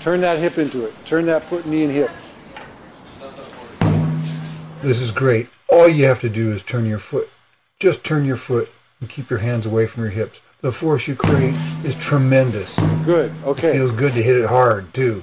Turn that hip into it. Turn that foot, knee, and hip. This is great. All you have to do is turn your foot. Just turn your foot and keep your hands away from your hips. The force you create is tremendous. Good. Okay. It feels good to hit it hard, too.